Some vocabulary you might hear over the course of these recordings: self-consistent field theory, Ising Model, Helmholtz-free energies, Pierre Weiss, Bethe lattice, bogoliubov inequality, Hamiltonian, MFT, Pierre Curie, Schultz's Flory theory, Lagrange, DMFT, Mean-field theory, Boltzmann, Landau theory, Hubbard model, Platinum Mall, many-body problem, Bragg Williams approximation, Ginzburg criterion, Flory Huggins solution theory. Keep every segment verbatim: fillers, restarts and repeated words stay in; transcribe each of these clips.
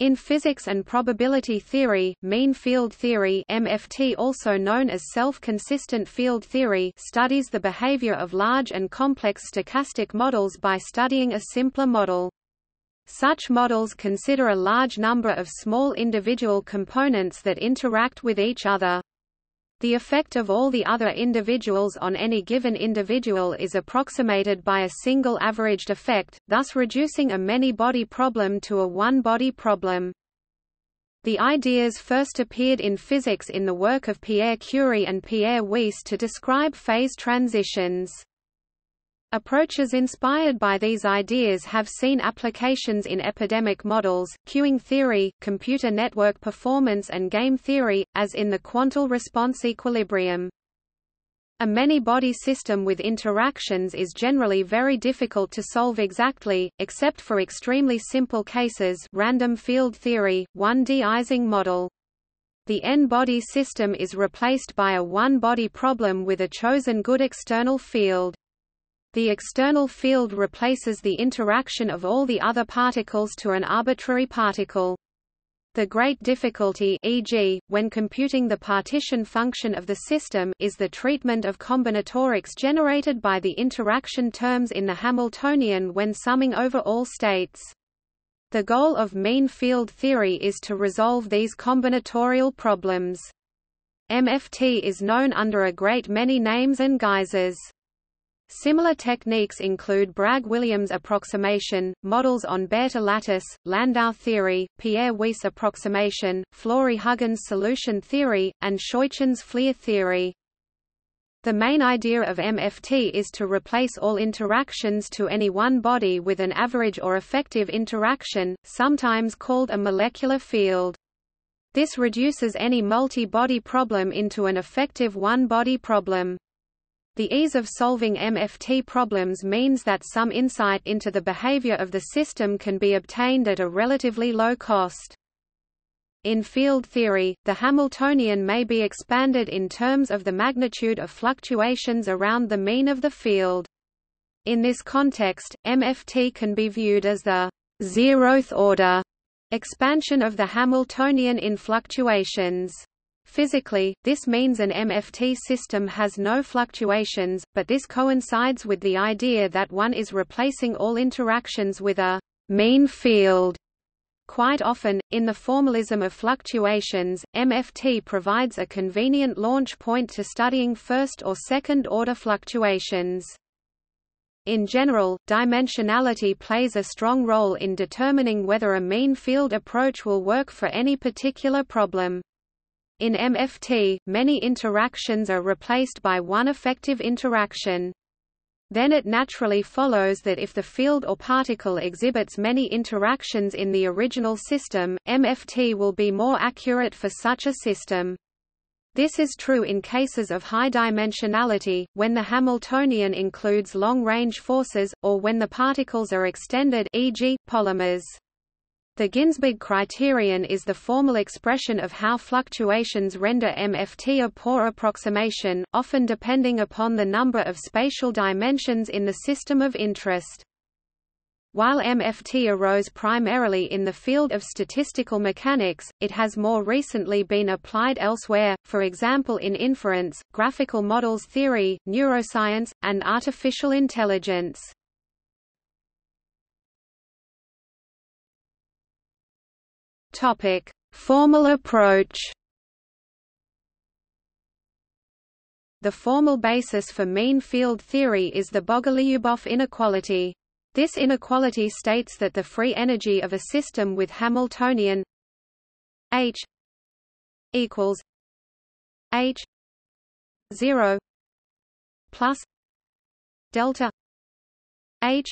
In physics and probability theory, mean-field theory (M F T), also known as self-consistent field theory, studies the behavior of large and complex stochastic models by studying a simpler model. Such models consider a large number of small individual components that interact with each other. The effect of all the other individuals on any given individual is approximated by a single averaged effect, thus reducing a many-body problem to a one-body problem. The ideas first appeared in physics in the work of Pierre Curie and Pierre Weiss to describe phase transitions. Approaches inspired by these ideas have seen applications in epidemic models, queuing theory, computer network performance and game theory, as in the quantal response equilibrium. A many-body system with interactions is generally very difficult to solve exactly, except for extremely simple cases, random field theory, one D Ising model. The n-body system is replaced by a one-body problem with a chosen good external field. The external field replaces the interaction of all the other particles to an arbitrary particle. The great difficulty, for example, when computing the partition function of the system, is the treatment of combinatorics generated by the interaction terms in the Hamiltonian when summing over all states. The goal of mean field theory is to resolve these combinatorial problems. M F T is known under a great many names and guises. Similar techniques include Bragg Williams approximation, models on Bethe lattice, Landau theory, Pierre Weiss approximation, Flory Huggins solution theory, and Schultz's Flory theory. The main idea of M F T is to replace all interactions to any one body with an average or effective interaction, sometimes called a molecular field. This reduces any multi-body problem into an effective one-body problem. The ease of solving M F T problems means that some insight into the behavior of the system can be obtained at a relatively low cost. In field theory, the Hamiltonian may be expanded in terms of the magnitude of fluctuations around the mean of the field. In this context, M F T can be viewed as the zeroth order expansion of the Hamiltonian in fluctuations. Physically, this means an M F T system has no fluctuations, but this coincides with the idea that one is replacing all interactions with a mean field. Quite often, in the formalism of fluctuations, M F T provides a convenient launch point to studying first or second order fluctuations. In general, dimensionality plays a strong role in determining whether a mean field approach will work for any particular problem. In M F T, many interactions are replaced by one effective interaction. Then it naturally follows that if the field or particle exhibits many interactions in the original system, M F T will be more accurate for such a system. This is true in cases of high dimensionality, when the Hamiltonian includes long-range forces, or when the particles are extended, for example, polymers. The Ginzburg criterion is the formal expression of how fluctuations render M F T a poor approximation, often depending upon the number of spatial dimensions in the system of interest. While M F T arose primarily in the field of statistical mechanics, it has more recently been applied elsewhere, for example in inference, graphical models theory, neuroscience, and artificial intelligence. Topic: Formal approach. The formal basis for mean field theory is the Bogoliubov inequality. This inequality states that the free energy of a system with Hamiltonian H equals H zero plus delta H.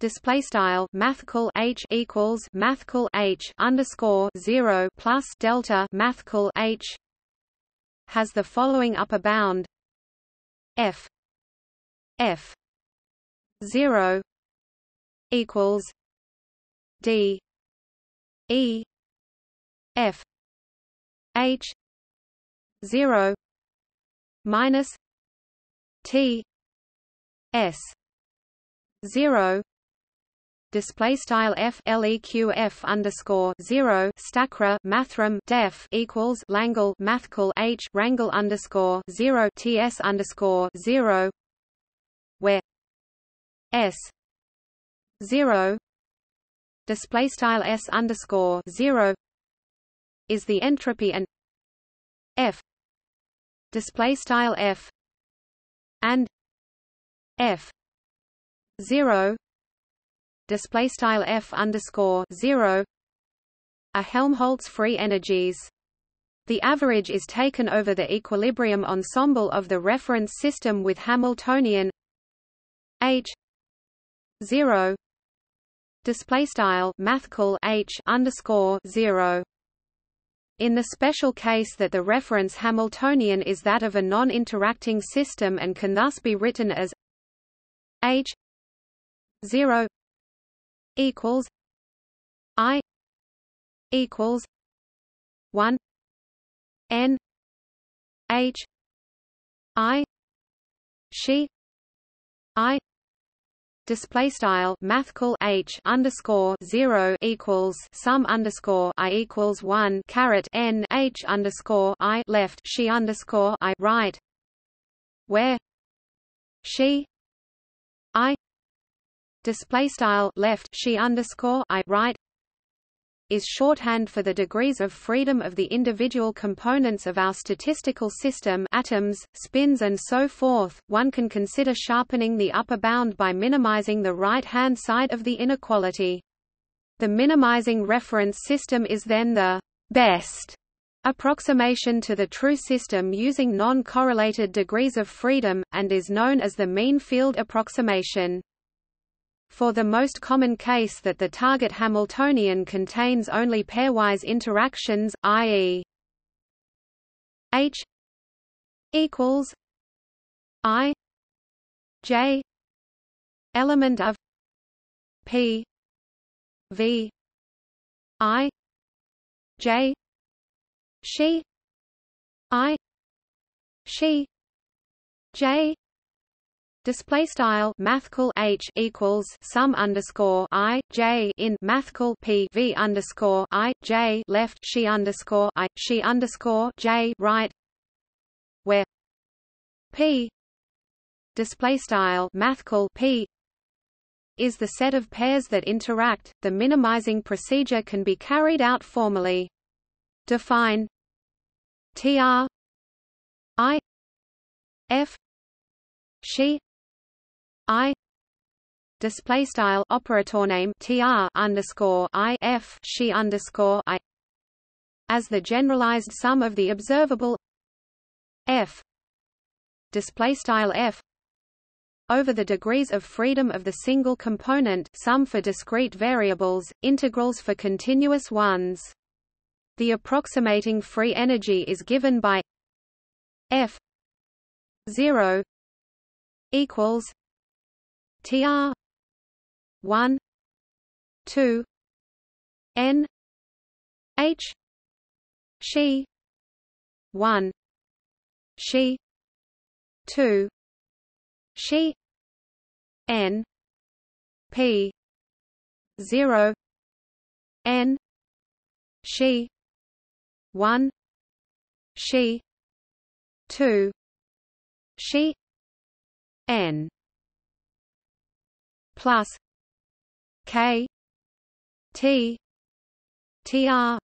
Display style mathcal H equals mathcal H underscore zero plus delta mathcal H has the following upper bound: F F zero equals D E F H zero minus T S zero display style f leqf underscore zero stacra mathrm def equals langle mathcal h wrangle underscore zero ts underscore zero, where s zero display style s underscore zero is the entropy and f display style f and f zero display style f underscore zero are Helmholtz-free energies. The average is taken over the equilibrium ensemble of the reference system with Hamiltonian h zero display style mathcal h underscore zero. In the special case that the reference Hamiltonian is that of a non-interacting system and can thus be written as h zero equals I equals one n h I she I display style mathcal h underscore zero equals sum underscore I equals one caret n h underscore I left she underscore I right, where she I display style left she underscore I right is shorthand for the degrees of freedom of the individual components of our statistical system, atoms, spins and so forth. One can consider sharpening the upper bound by minimizing the right-hand side of the inequality. The minimizing reference system is then the best approximation to the true system using non-correlated degrees of freedom, and is known as the mean-field approximation. For the most common case that the target Hamiltonian contains only pairwise interactions, that is h equals I j element of p v I j she I she j display style mathcal h equals sum underscore I j in mathcal p v underscore I j left she underscore I she underscore j right, where p display style mathcal p is the set of pairs that interact. The minimizing procedure can be carried out formally. Define tr I f she I display style operator name tr underscore I f she underscore I as the generalized sum of the observable f display style f over the degrees of freedom of the single component, sum for discrete variables, integrals for continuous ones. The approximating free energy is given by f zero equals T R one two N H she one she two she N P zero N she one she two she N plus K T T R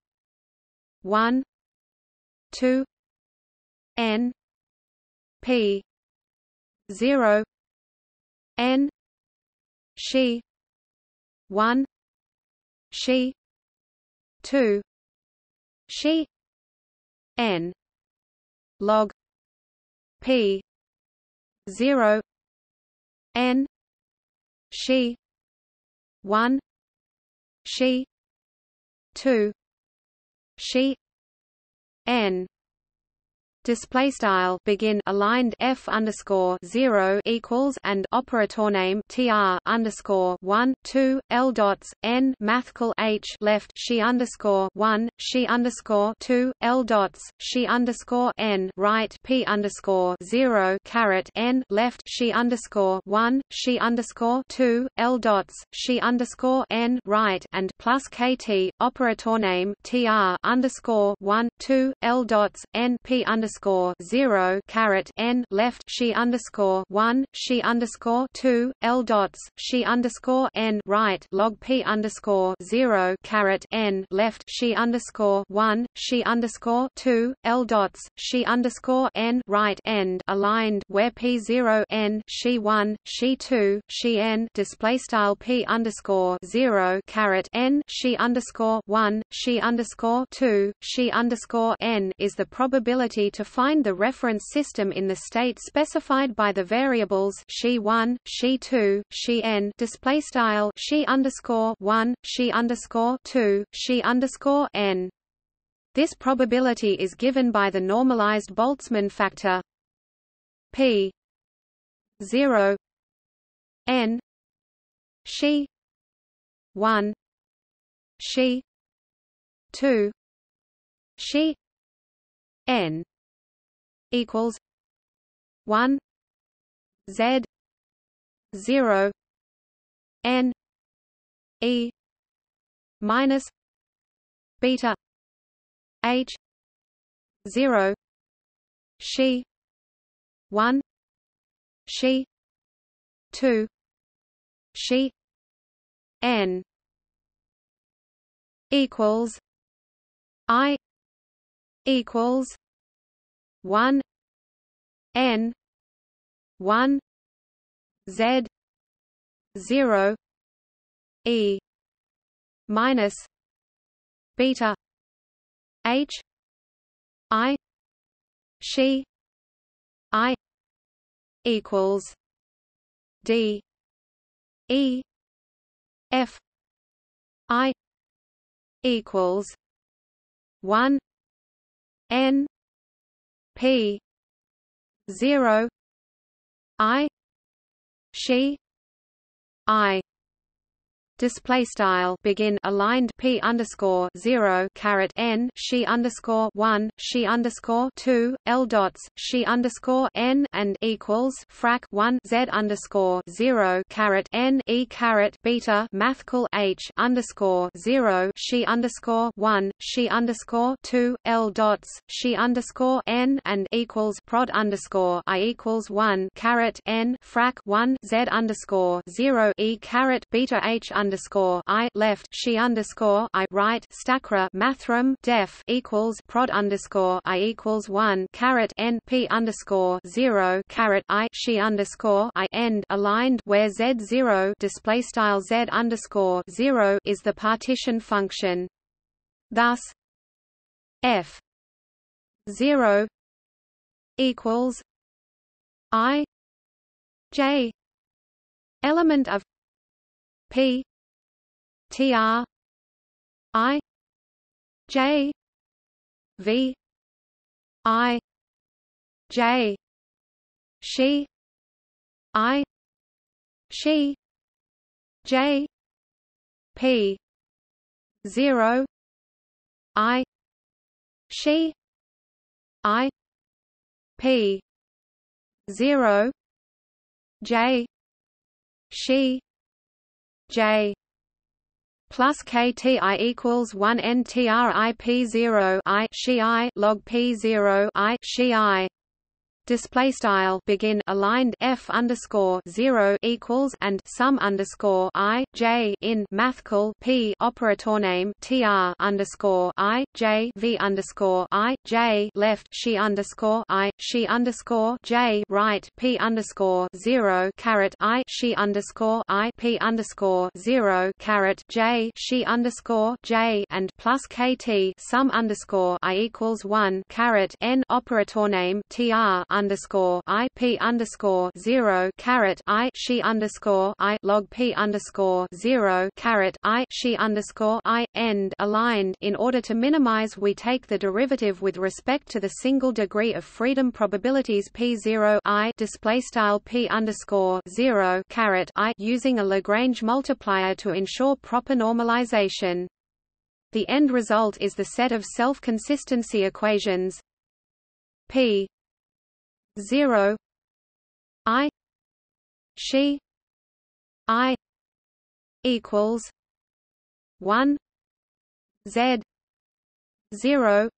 one two N P zero N she one she two she N log P zero N she one she two she N Display style begin aligned f underscore zero equals and operator name tr underscore one two l dots n mathcal h left she underscore one she underscore two l dots she underscore n right p underscore zero caret n left she underscore one she underscore two l dots she underscore n right and plus kt operator name tr underscore one two l dots n p underscore zero caret n left she underscore one she underscore two l dots she underscore n right log p underscore zero caret n left she underscore one she underscore two l dots she underscore n right end aligned where p zero n she one she two she n display style p underscore zero caret n she underscore one she underscore two she underscore n is the probability to find the reference system in the state specified by the variables she one, she two, she n display style she underscore one, she underscore two, she underscore n. This probability is given by the normalized Boltzmann factor p zero n she one, she two, she n equals one z zero n e minus beta h zero she one she two she n equals I equals one n one z zero e minus beta h I she I equals d e f I equals one n p zero I she I display style begin aligned p underscore zero caret n she underscore one she underscore two l dots she underscore n and equals frac one z underscore zero caret n e caret beta mathcal h underscore zero she underscore one she underscore two l dots she underscore n and equals prod underscore I equals one caret n frac one z underscore zero e caret beta h underscore I left she underscore I right stacra mathrm def equals prod underscore I equals one caret n p underscore zero caret I she underscore I end aligned where z zero display style z underscore zero is the partition function. Thus f zero equals I j element of p tr I j v I j she I she j p zero I she I p zero j she j plus kt I equals one n tr I p zero I she I log p zero I she I display style begin aligned f underscore zero equals and sum underscore I j in mathcal p operator name tr underscore I j v underscore I j left she underscore I she underscore j right p underscore zero caret I she underscore I p underscore zero caret j she underscore j and plus kt sum underscore I equals one caret n operator name tr underscore I P underscore zero carrot I she underscore I log P underscore zero carrot I she underscore I end aligned. In order to minimize, we take the derivative with respect to the single degree of freedom probabilities P zero I display style P underscore zero carrot I using a Lagrange multiplier to ensure proper normalization. The end result is the set of self-consistency equations P zero I she I equals one Z zero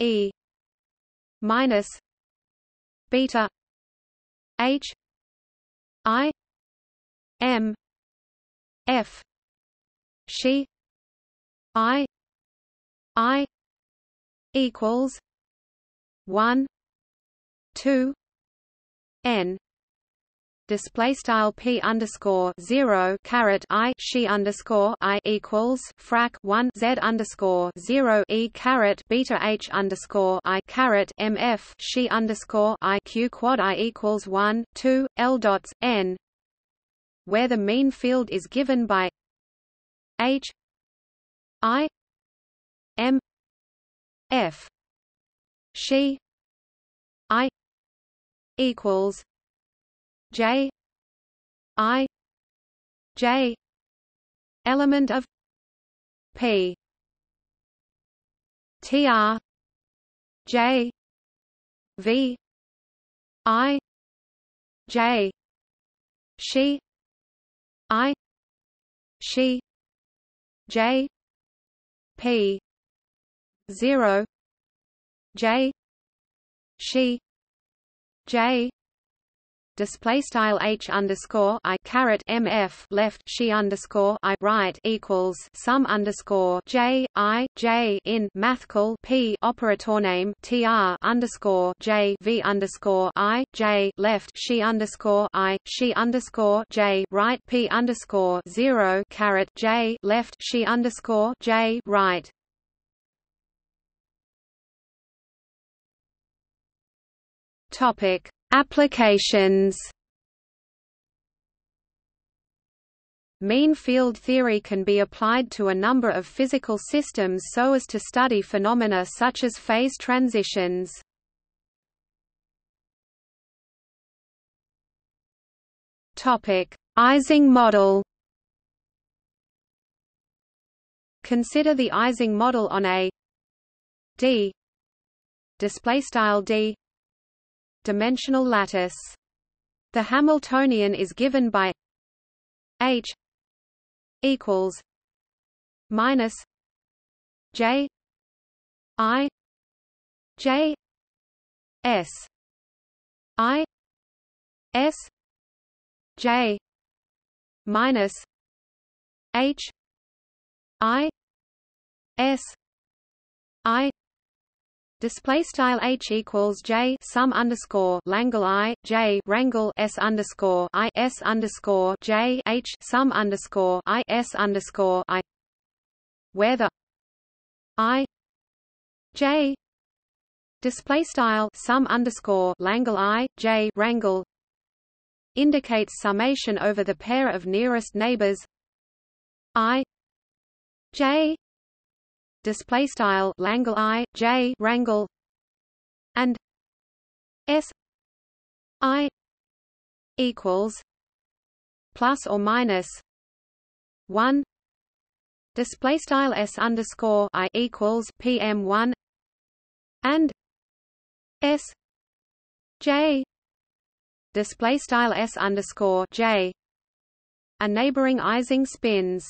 E minus beta H I M F she I I equals one two N display style P underscore zero carrot I she underscore I equals frac one Z underscore zero E carrot beta H underscore I carrot M F she underscore I Q quad I equals one two L dots N, where the mean field is given by H I M F she I equals J I J element of P T R J V I J she I she J P zero J she J display style H underscore I carrot M F left she underscore I right equals sum underscore J I J in mathcal P operator name T R underscore J V underscore I J left she underscore I she underscore J right P underscore zero carrot J left she underscore J right. Topic applications. Mean field theory can be applied to a number of physical systems so as to study phenomena such as phase transitions. Topic: Ising model. Consider the Ising model on a D display style D dimensional lattice. The Hamiltonian is given by H equals minus J I J S I S J minus H I S I display style H equals J sum underscore Langle I J Wrangle S underscore I S underscore J H sum underscore I S underscore I, where the I J display style sum underscore Langle I J Wrangle indicates summation over the pair of nearest neighbors I J display style Langle I J Wrangle and S I equals plus or minus one display style S underscore I equals P M one and S J display style S underscore J are neighboring Ising spins.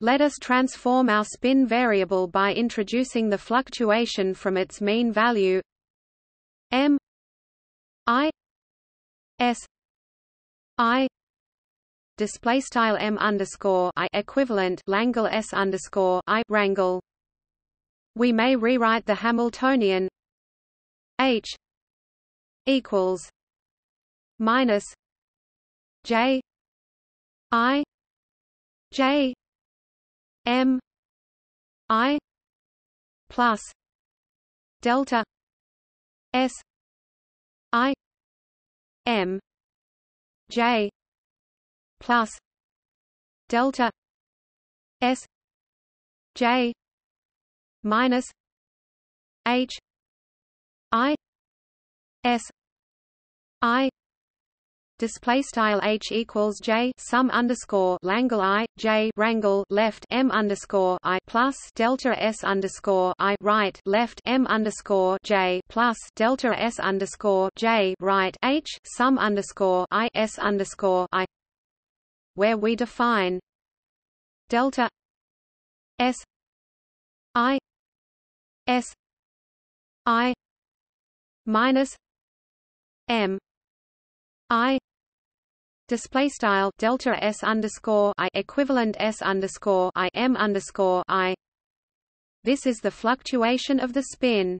Let us transform our spin variable by introducing the fluctuation from its mean value M I S I display style M underscore I equivalent Langle S underscore I Wrangle. We may rewrite the Hamiltonian H equals minus J I J M I plus delta S I m j plus delta s j minus h I s I display style h equals j sum underscore Langle I j wrangle left m underscore I plus delta s underscore I right left m underscore j plus delta s underscore j right h sum underscore I s underscore I, where we define delta s I s I minus m I display style delta s underscore I equivalent s underscore I m underscore I. This is the fluctuation of the spin.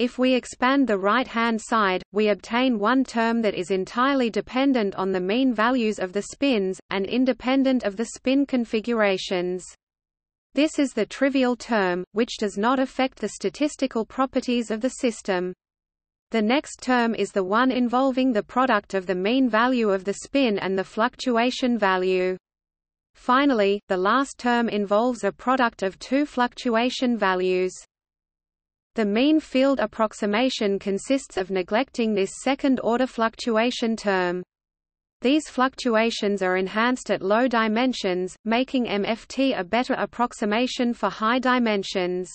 If we expand the right-hand side, we obtain one term that is entirely dependent on the mean values of the spins and independent of the spin configurations. This is the trivial term, which does not affect the statistical properties of the system. The next term is the one involving the product of the mean value of the spin and the fluctuation value. Finally, the last term involves a product of two fluctuation values. The mean field approximation consists of neglecting this second-order fluctuation term. These fluctuations are enhanced at low dimensions, making M F T a better approximation for high dimensions.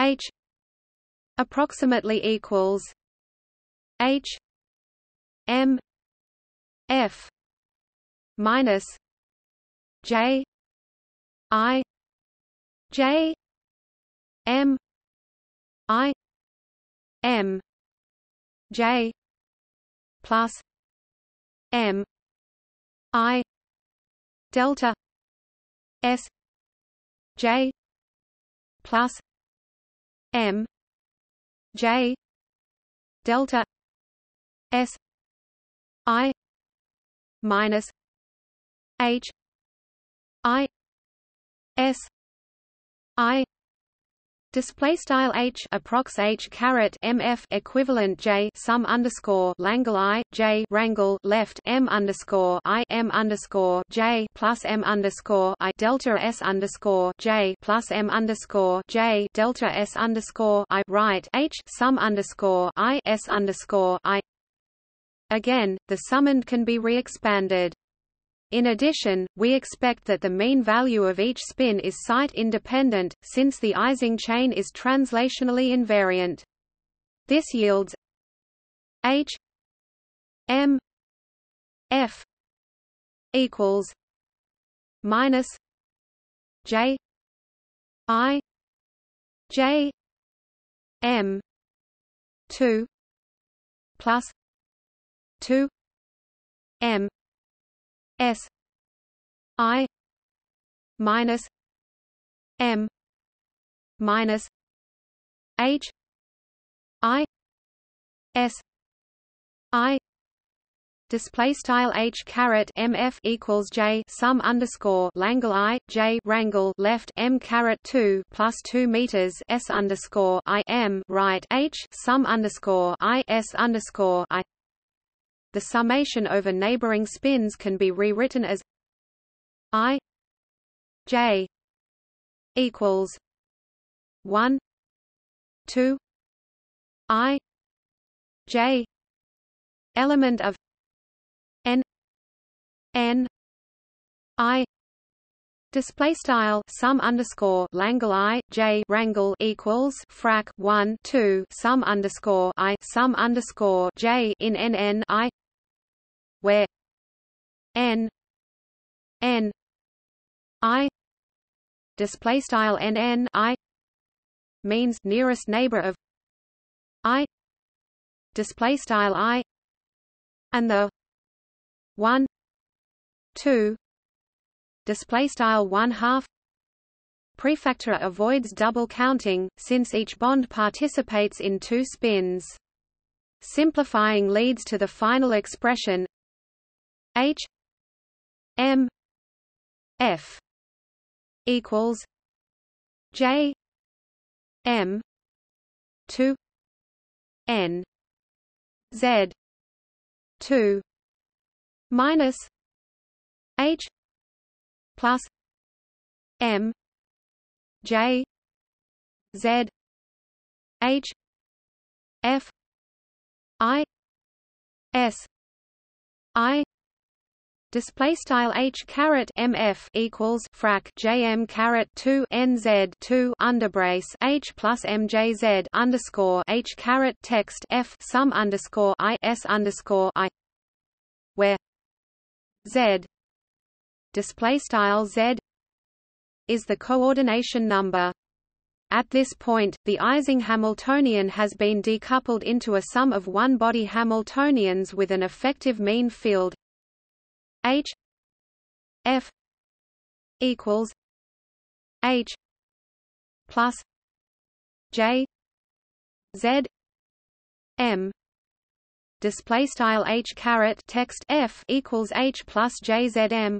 H approximately equals H M F minus J I J M I M J plus M I delta S J plus M J delta S I minus H I S I display style H approx H caret M F equivalent J sum underscore Langle I J wrangle left M underscore I M underscore J plus M underscore I delta S underscore J plus M underscore J delta S underscore I right H sum underscore I S underscore I. Again, the summand can be re-expanded. In addition, we expect that the mean value of each spin is site-independent, since the Ising chain is translationally invariant. This yields H M F equals minus J I J M two plus two M S I minus M minus H I S I display style H caret M F equals J sum underscore Langle I J wrangle left M caret two plus two meters S underscore I M right H sum underscore I S underscore I. The summation over neighboring spins can be rewritten as I j equals one two I j element of n n I display style sum underscore Langle I J wrangle equals frac one two sum underscore I sum underscore J in n n I, where n n I display style n n I means nearest neighbor of I display style I and the one two display style one half prefactor avoids double counting, since each bond participates in two spins. Simplifying leads to the final expression H M F equals J M two n z two minus h plus m j z h f I s I display style h caret mf equals frac jm caret two nz two underbrace h plus mjz underscore h caret text f sum underscore I s underscore I, where z display style z is the coordination number. At this point, the Ising Hamiltonian has been decoupled into a sum of one-body Hamiltonians with an effective mean field H F equals H plus J Z M display style H caret text F equals H plus J Z M,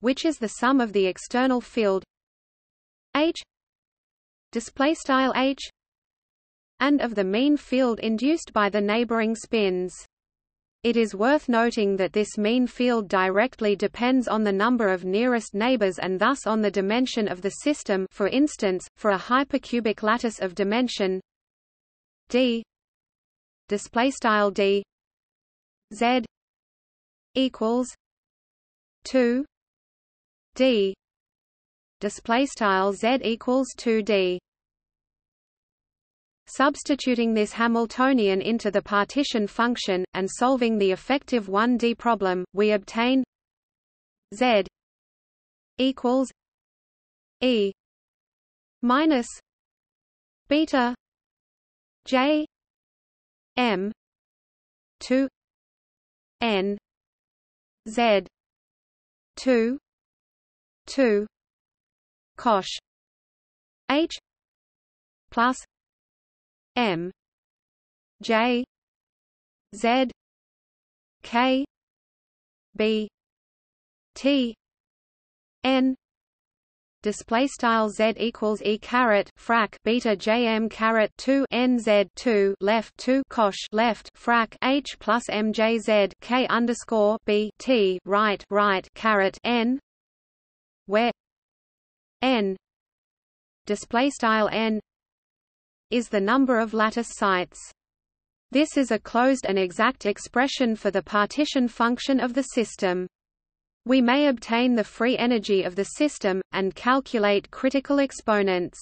which is the sum of the external field H display style H and of the mean field induced by the neighboring spins. It is worth noting that this mean field directly depends on the number of nearest neighbors and thus on the dimension of the system. For instance, for a hypercubic lattice of dimension d display style d z equals two d display style z equals two d. Substituting this Hamiltonian into the partition function, and solving the effective one D problem, we obtain Z equals E minus beta J M two N Z two two cosh H plus M J Z K B T N display style Z equals E caret frac beta J M caret two N Z two left two cosh left frac H plus M J Z K underscore B T right right caret N, where N display style N is the number of lattice sites. This is a closed and exact expression for the partition function of the system. We may obtain the free energy of the system, and calculate critical exponents.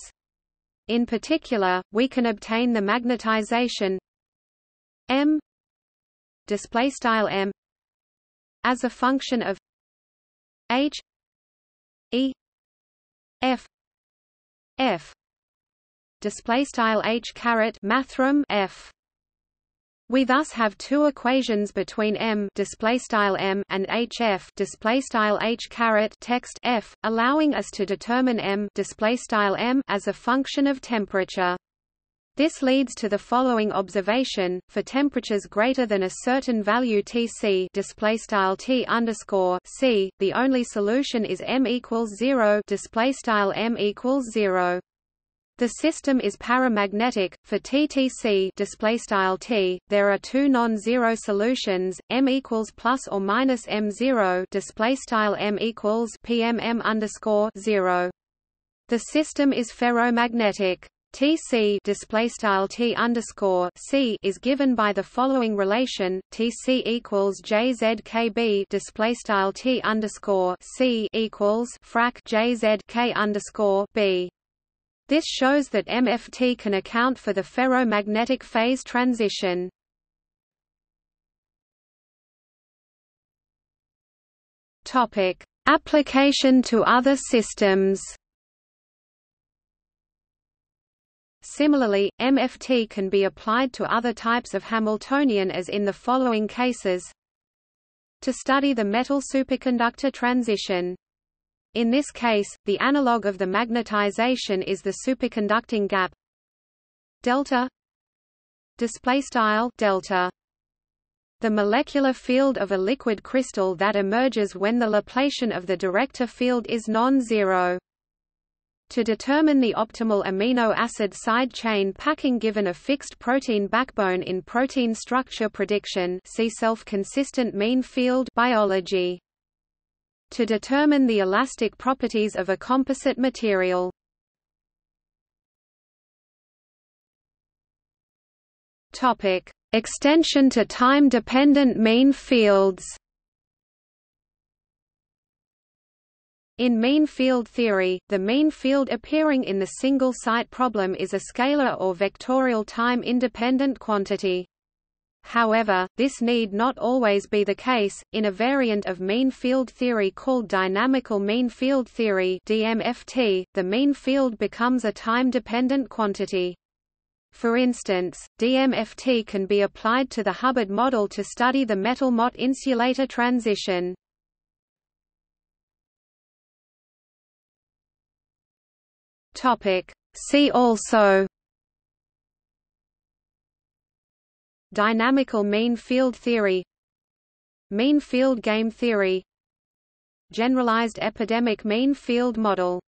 In particular, we can obtain the magnetization m m as a function of h e f f display style h caret mathrm f. We thus have two equations between m display style m and hf display style h caret text f, allowing us to determine m display style m as a function of temperature. This leads to the following observation: for temperatures greater than a certain value T C display style T underscore C, the only solution is m equals zero display style m equals zero. The system is paramagnetic. For T T C display style T, there are two non-zero solutions: m equals plus or minus m zero display style m equals pmm underscore zero. The system is ferromagnetic. T C display style T underscore C is given by the following relation: T C equals J Z K B display style T underscore C equals frac J Z K underscore B. This shows that M F T can account for the ferromagnetic phase transition. Topic: application to other systems. Similarly, M F T can be applied to other types of Hamiltonian, as in the following cases: to study the metal superconductor transition. In this case, the analog of the magnetization is the superconducting gap delta display style delta. The molecular field of a liquid crystal that emerges when the Laplacian of the director field is non-zero. To determine the optimal amino acid side chain packing given a fixed protein backbone in protein structure prediction, see self-consistent mean-field biology. To determine the elastic properties of a composite material. Topic: Extension to time-dependent mean fields. In mean-field theory, the mean field appearing in the single-site problem is a scalar or vectorial time-independent quantity. However, this need not always be the case. In a variant of mean-field theory called dynamical mean-field theory (D M F T), the mean field becomes a time-dependent quantity. For instance, D M F T can be applied to the Hubbard model to study the metal-mott insulator transition. See also: Dynamical mean field theory, Mean field game theory, Generalized epidemic mean field model.